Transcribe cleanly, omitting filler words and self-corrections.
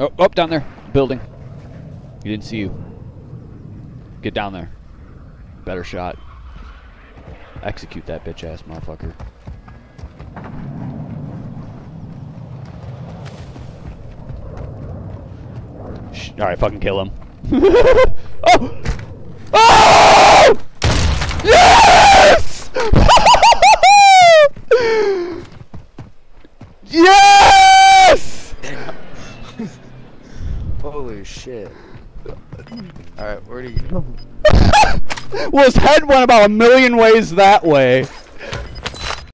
Oh, up down there. Building. He didn't see you. Get down there. Better shot. Execute that bitch ass motherfucker. Alright, fucking kill him. Oh! Oh! Yes! Yes! Holy shit. Alright, where do you go? Well, his head went about a million ways that way.